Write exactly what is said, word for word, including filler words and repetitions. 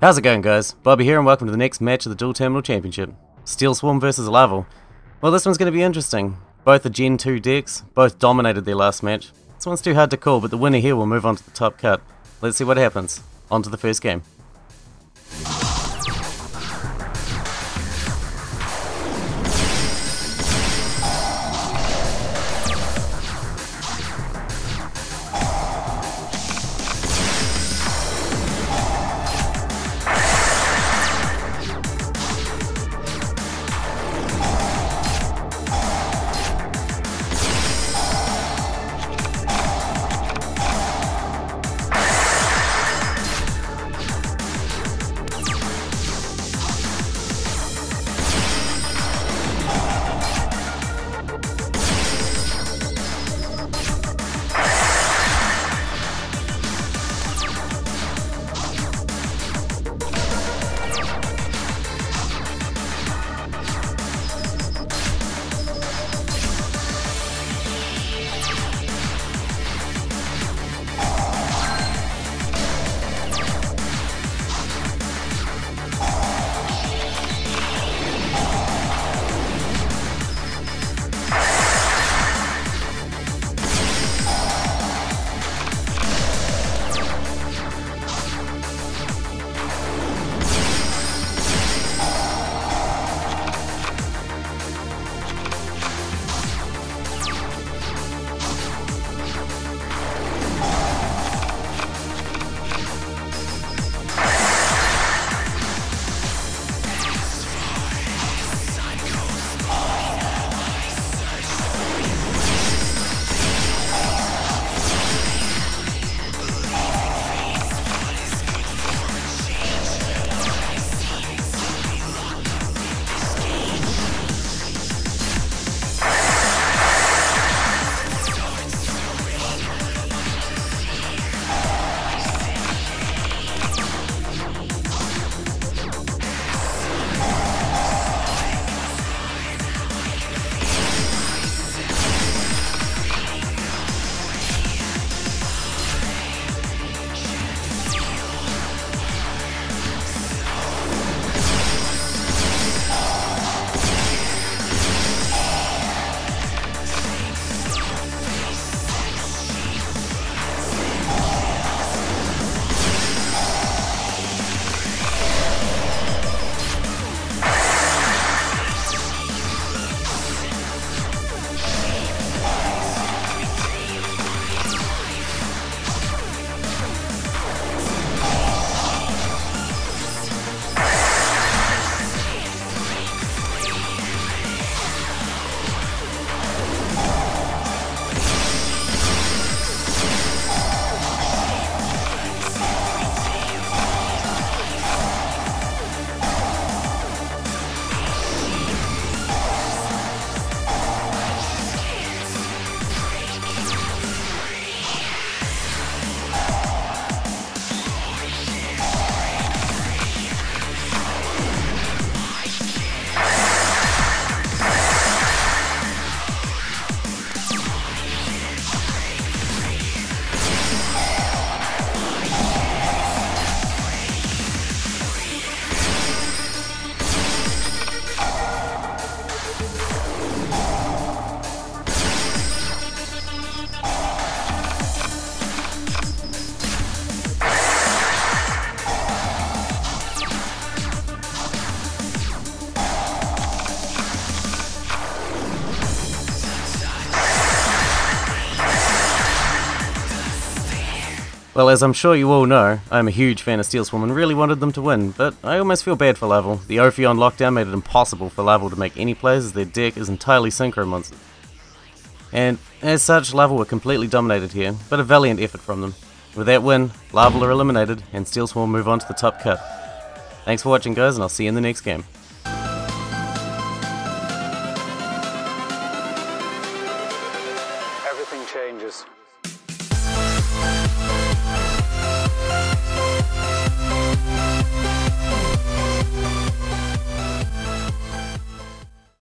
How's it going, guys? Bobby here, and welcome to the next match of the Duel Terminal Championship. Steelswarm versus Laval. Well, this one's going to be interesting. Both are Gen two decks, both dominated their last match. This one's too hard to call, but the winner here will move on to the top cut. Let's see what happens. On to the first game. Well, as I'm sure you all know, I'm a huge fan of Steelswarm and really wanted them to win, but I almost feel bad for Laval. The Ophion lockdown made it impossible for Laval to make any plays as their deck is entirely synchro monsters. And as such, Laval were completely dominated here, but a valiant effort from them. With that win, Laval are eliminated and Steelswarm move on to the top cut. Thanks for watching, guys, and I'll see you in the next game. Everything changes.